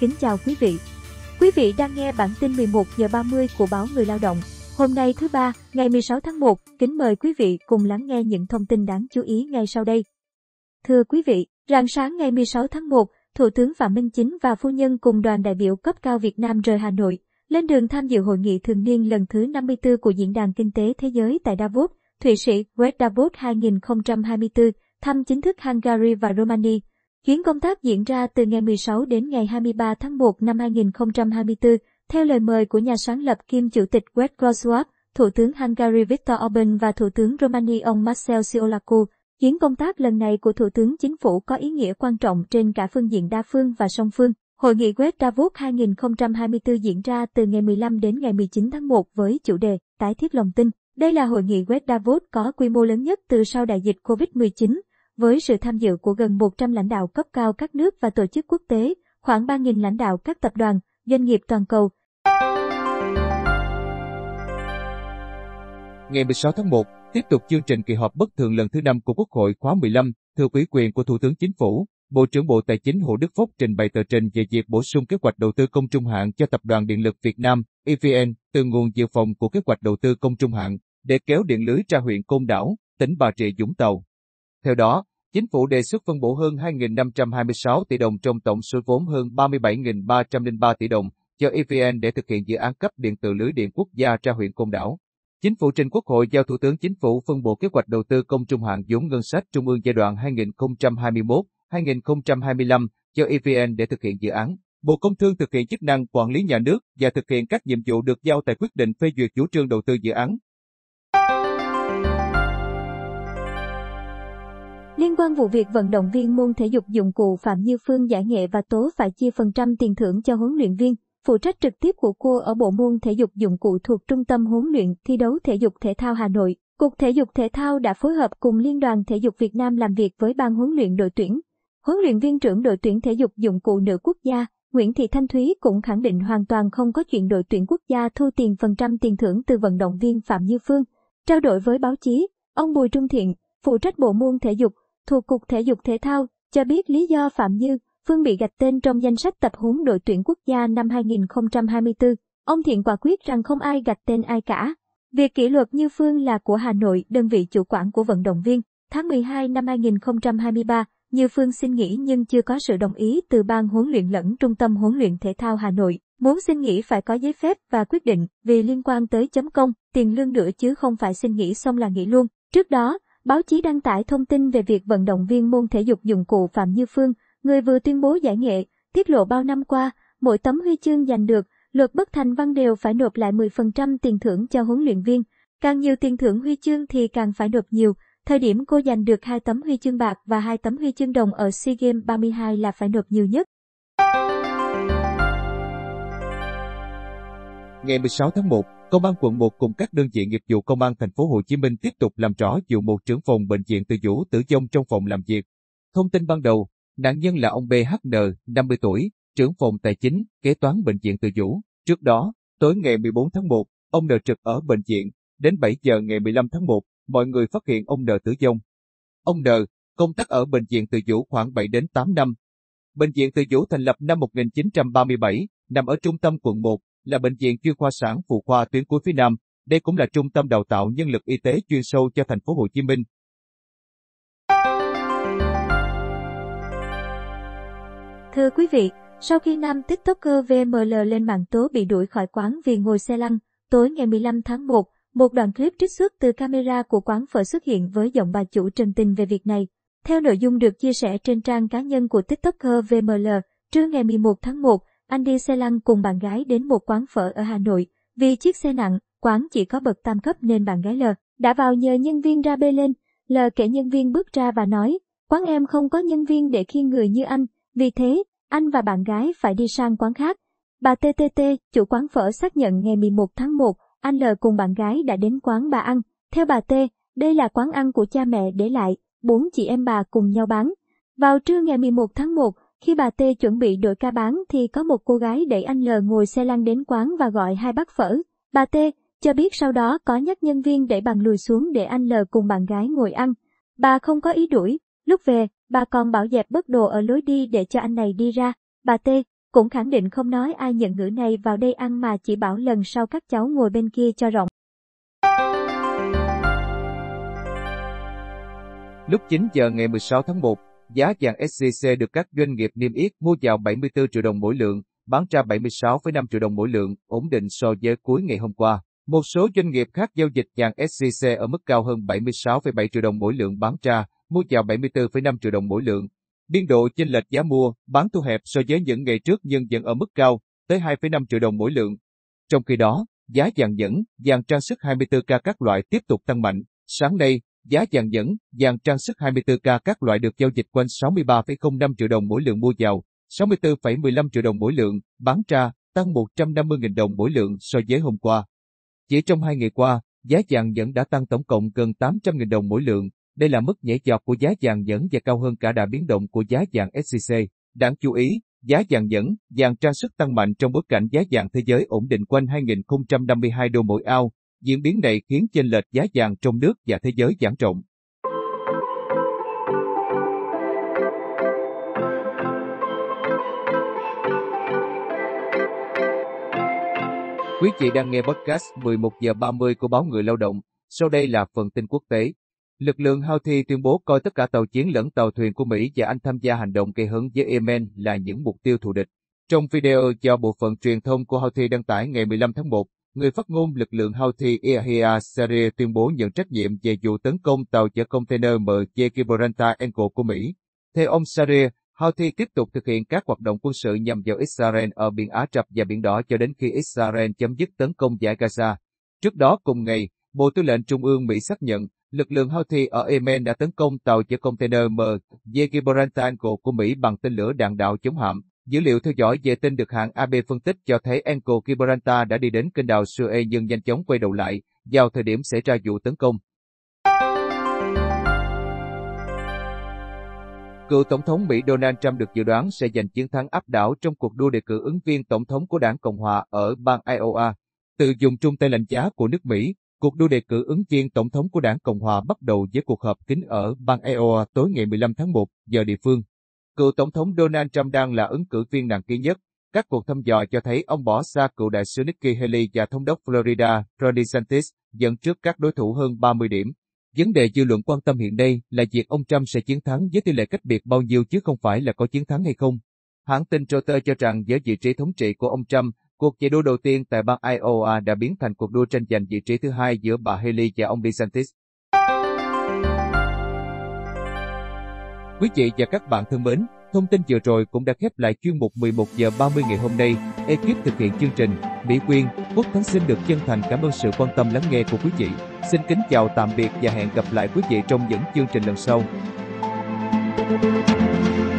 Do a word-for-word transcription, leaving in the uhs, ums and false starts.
Kính chào quý vị. Quý vị đang nghe bản tin mười một giờ ba mươi của Báo Người Lao Động. Hôm nay thứ ba, ngày mười sáu tháng một, kính mời quý vị cùng lắng nghe những thông tin đáng chú ý ngay sau đây. Thưa quý vị, rạng sáng ngày mười sáu tháng một, Thủ tướng Phạm Minh Chính và phu nhân cùng đoàn đại biểu cấp cao Việt Nam rời Hà Nội, lên đường tham dự hội nghị thường niên lần thứ năm mươi tư của Diễn đàn Kinh tế Thế giới tại Davos, Thụy Sĩ, Jeddah Port hai không hai tư, thăm chính thức Hungary và Romania. Chuyến công tác diễn ra từ ngày mười sáu đến ngày hai mươi ba tháng một năm hai nghìn không trăm hai mươi tư, theo lời mời của nhà sáng lập kiêm Chủ tịch vê kép Klaus Schwab, Thủ tướng Hungary Viktor Orbán và Thủ tướng Romania ông Marcel Ciolacu. Chuyến công tác lần này của Thủ tướng Chính phủ có ý nghĩa quan trọng trên cả phương diện đa phương và song phương. Hội nghị vê kép Davos hai không hai tư diễn ra từ ngày mười lăm đến ngày mười chín tháng một với chủ đề Tái thiết lòng tin. Đây là hội nghị vê kép Davos có quy mô lớn nhất từ sau đại dịch Covid mười chín. Với sự tham dự của gần một trăm lãnh đạo cấp cao các nước và tổ chức quốc tế, khoảng ba nghìn lãnh đạo các tập đoàn, doanh nghiệp toàn cầu. Ngày mười sáu tháng một, tiếp tục chương trình kỳ họp bất thường lần thứ năm của Quốc hội khóa mười lăm, thừa ủy quyền của Thủ tướng Chính phủ, Bộ trưởng Bộ Tài chính Hồ Đức Phúc trình bày tờ trình về việc bổ sung kế hoạch đầu tư công trung hạn cho Tập đoàn Điện lực Việt Nam, e vê en, từ nguồn dự phòng của kế hoạch đầu tư công trung hạn, để kéo điện lưới ra huyện Côn Đảo, tỉnh Bà Rịa Vũng Tàu. Theo đó, Chính phủ đề xuất phân bổ hơn hai nghìn năm trăm hai mươi sáu tỷ đồng trong tổng số vốn hơn ba mươi bảy nghìn ba trăm lẻ ba tỷ đồng cho e vê en để thực hiện dự án cấp điện từ lưới điện quốc gia ra huyện Côn Đảo. Chính phủ trình Quốc hội giao Thủ tướng Chính phủ phân bổ kế hoạch đầu tư công trung hạn vốn ngân sách trung ương giai đoạn hai nghìn không trăm hai mươi mốt đến hai nghìn không trăm hai mươi lăm cho e vê en để thực hiện dự án. Bộ Công Thương thực hiện chức năng quản lý nhà nước và thực hiện các nhiệm vụ được giao tại quyết định phê duyệt chủ trương đầu tư dự án. Liên quan vụ việc vận động viên môn thể dục dụng cụ Phạm Như Phương giải nghệ và tố phải chia phần trăm tiền thưởng cho huấn luyện viên, phụ trách trực tiếp của cô ở bộ môn thể dục dụng cụ thuộc Trung tâm Huấn luyện Thi đấu Thể dục Thể thao Hà Nội, Cục Thể dục Thể thao đã phối hợp cùng Liên đoàn Thể dục Việt Nam làm việc với ban huấn luyện đội tuyển. Huấn luyện viên trưởng đội tuyển thể dục dụng cụ nữ quốc gia, Nguyễn Thị Thanh Thúy cũng khẳng định hoàn toàn không có chuyện đội tuyển quốc gia thu tiền phần trăm tiền thưởng từ vận động viên Phạm Như Phương. Trao đổi với báo chí, ông Bùi Trung Thiện, phụ trách bộ môn thể dục thuộc Cục Thể dục Thể thao, cho biết lý do Phạm Như Phương bị gạch tên trong danh sách tập huấn đội tuyển quốc gia năm hai nghìn không trăm hai mươi tư. Ông Thiện quả quyết rằng không ai gạch tên ai cả. Việc kỷ luật Như Phương là của Hà Nội, đơn vị chủ quản của vận động viên. Tháng mười hai năm hai nghìn không trăm hai mươi ba, Như Phương xin nghỉ nhưng chưa có sự đồng ý từ ban huấn luyện lẫn Trung tâm Huấn luyện Thể thao Hà Nội. Muốn xin nghỉ phải có giấy phép và quyết định vì liên quan tới chấm công, tiền lương nữa chứ không phải xin nghỉ xong là nghỉ luôn. Trước đó, báo chí đăng tải thông tin về việc vận động viên môn thể dục dụng cụ Phạm Như Phương, người vừa tuyên bố giải nghệ, tiết lộ bao năm qua, mỗi tấm huy chương giành được, luật bất thành văn đều phải nộp lại mười phần trăm tiền thưởng cho huấn luyện viên. Càng nhiều tiền thưởng huy chương thì càng phải nộp nhiều. Thời điểm cô giành được hai tấm huy chương bạc và hai tấm huy chương đồng ở SEA Games ba mươi hai là phải nộp nhiều nhất. Ngày mười sáu tháng một, Công an quận một cùng các đơn vị nghiệp vụ Công an thành phố Hồ Chí Minh tiếp tục làm rõ vụ một trưởng phòng bệnh viện Từ Dũ tử vong trong phòng làm việc. Thông tin ban đầu, nạn nhân là ông bê hát en, năm mươi tuổi, trưởng phòng tài chính, kế toán bệnh viện Từ Dũ. Trước đó, tối ngày mười bốn tháng một, ông N trực ở bệnh viện, đến bảy giờ ngày mười lăm tháng một, mọi người phát hiện ông N tử vong. Ông N công tác ở bệnh viện Từ Dũ khoảng bảy đến tám năm. Bệnh viện Từ Dũ thành lập năm một nghìn chín trăm ba mươi bảy, nằm ở trung tâm quận một. Là bệnh viện chuyên khoa sản phụ khoa tuyến cuối phía Nam, đây cũng là trung tâm đào tạo nhân lực y tế chuyên sâu cho thành phố Hồ Chí Minh. Thưa quý vị, sau khi nam TikToker vê em lờ lên mạng tố bị đuổi khỏi quán vì ngồi xe lăn, tối ngày mười lăm tháng một, một đoạn clip trích xuất từ camera của quán phở xuất hiện với giọng bà chủ trần tình về việc này. Theo nội dung được chia sẻ trên trang cá nhân của TikToker vê em lờ, trưa ngày mười một tháng một, anh đi xe lăn cùng bạn gái đến một quán phở ở Hà Nội. Vì chiếc xe nặng, quán chỉ có bậc tam cấp nên bạn gái L đã vào nhờ nhân viên ra bê lên. L kể nhân viên bước ra và nói, quán em không có nhân viên để khiêng người như anh, vì thế, anh và bạn gái phải đi sang quán khác. Bà tê tê tê, chủ quán phở xác nhận ngày mười một tháng một, anh L cùng bạn gái đã đến quán bà ăn. Theo bà T, đây là quán ăn của cha mẹ để lại, bốn chị em bà cùng nhau bán. Vào trưa ngày mười một tháng một, Khi bà T chuẩn bị đổi ca bán thì có một cô gái đẩy anh L ngồi xe lăn đến quán và gọi hai bát phở. Bà T cho biết sau đó có nhắc nhân viên đẩy bàn lùi xuống để anh L cùng bạn gái ngồi ăn. Bà không có ý đuổi. Lúc về, bà còn bảo dẹp bớt đồ ở lối đi để cho anh này đi ra. Bà T cũng khẳng định không nói ai nhận ngữ này vào đây ăn mà chỉ bảo lần sau các cháu ngồi bên kia cho rộng. Lúc chín giờ ngày mười sáu tháng một, giá vàng ét xê xê được các doanh nghiệp niêm yết mua vào bảy mươi tư triệu đồng mỗi lượng, bán ra bảy mươi sáu phẩy năm triệu đồng mỗi lượng, ổn định so với cuối ngày hôm qua. Một số doanh nghiệp khác giao dịch vàng ét xê xê ở mức cao hơn bảy mươi sáu phẩy bảy triệu đồng mỗi lượng bán ra, mua vào bảy mươi tư phẩy năm triệu đồng mỗi lượng. Biên độ chênh lệch giá mua, bán thu hẹp so với những ngày trước nhưng vẫn ở mức cao, tới hai phẩy năm triệu đồng mỗi lượng. Trong khi đó, giá vàng nhẫn, vàng trang sức hai mươi tư ca các loại tiếp tục tăng mạnh. Sáng nay, giá vàng nhẫn, vàng trang sức hai mươi tư ca các loại được giao dịch quanh sáu mươi ba phẩy không năm triệu đồng mỗi lượng mua vào, sáu mươi tư phẩy mười lăm triệu đồng mỗi lượng bán ra, tăng một trăm năm mươi nghìn đồng mỗi lượng so với hôm qua. Chỉ trong hai ngày qua, giá vàng nhẫn đã tăng tổng cộng gần tám trăm nghìn đồng mỗi lượng. Đây là mức nhảy vọt của giá vàng nhẫn và cao hơn cả đà biến động của giá vàng ét xê xê. Đáng chú ý, giá vàng nhẫn, vàng trang sức tăng mạnh trong bối cảnh giá vàng thế giới ổn định quanh hai nghìn không trăm năm mươi hai đô mỗi ao. Diễn biến này khiến chênh lệch giá vàng trong nước và thế giới giãn rộng. Quý vị đang nghe podcast mười một giờ ba mươi của Báo Người Lao Động. Sau đây là phần tin quốc tế. Lực lượng Houthi tuyên bố coi tất cả tàu chiến lẫn tàu thuyền của Mỹ và Anh tham gia hành động gây hấn với Yemen là những mục tiêu thù địch. Trong video do bộ phận truyền thông của Houthi đăng tải ngày mười lăm tháng một, người phát ngôn lực lượng Houthi Yahya Saree tuyên bố nhận trách nhiệm về vụ tấn công tàu chở container em vê Zekibran Tanco của Mỹ. Theo ông Saree, Houthi tiếp tục thực hiện các hoạt động quân sự nhằm vào Israel ở Biển Ả Rập và Biển Đỏ cho đến khi Israel chấm dứt tấn công giải Gaza. Trước đó cùng ngày, Bộ Tư lệnh Trung ương Mỹ xác nhận, lực lượng Houthi ở Yemen đã tấn công tàu chở container em vê Zekibran Tanco của Mỹ bằng tên lửa đạn đạo chống hạm. Dữ liệu theo dõi vệ tinh được hãng a bê phân tích cho thấy Anchor Gibraltar đã đi đến kênh đào Suez nhưng nhanh chóng quay đầu lại vào thời điểm xảy ra vụ tấn công. Cựu Tổng thống Mỹ Donald Trump được dự đoán sẽ giành chiến thắng áp đảo trong cuộc đua đề cử ứng viên tổng thống của đảng Cộng hòa ở bang Iowa. Từ vùng trung tây lạnh giá của nước Mỹ, cuộc đua đề cử ứng viên tổng thống của đảng Cộng hòa bắt đầu với cuộc họp kín ở bang Iowa tối ngày mười lăm tháng một giờ địa phương. Cựu Tổng thống Donald Trump đang là ứng cử viên nặng ký nhất. Các cuộc thăm dò cho thấy ông bỏ xa cựu đại sứ Nikki Haley và thống đốc Florida Ron DeSantis, dẫn trước các đối thủ hơn ba mươi điểm. Vấn đề dư luận quan tâm hiện nay là việc ông Trump sẽ chiến thắng với tỷ lệ cách biệt bao nhiêu chứ không phải là có chiến thắng hay không. Hãng tin Reuters cho rằng với vị trí thống trị của ông Trump, cuộc chạy đua đầu tiên tại bang Iowa đã biến thành cuộc đua tranh giành vị trí thứ hai giữa bà Haley và ông DeSantis. Quý vị và các bạn thân mến, thông tin vừa rồi cũng đã khép lại chuyên mục mười một giờ ba mươi ngày hôm nay. Ekip thực hiện chương trình, Mỹ Quyên, Quốc Thắng xin được chân thành cảm ơn sự quan tâm lắng nghe của quý vị. Xin kính chào tạm biệt và hẹn gặp lại quý vị trong những chương trình lần sau.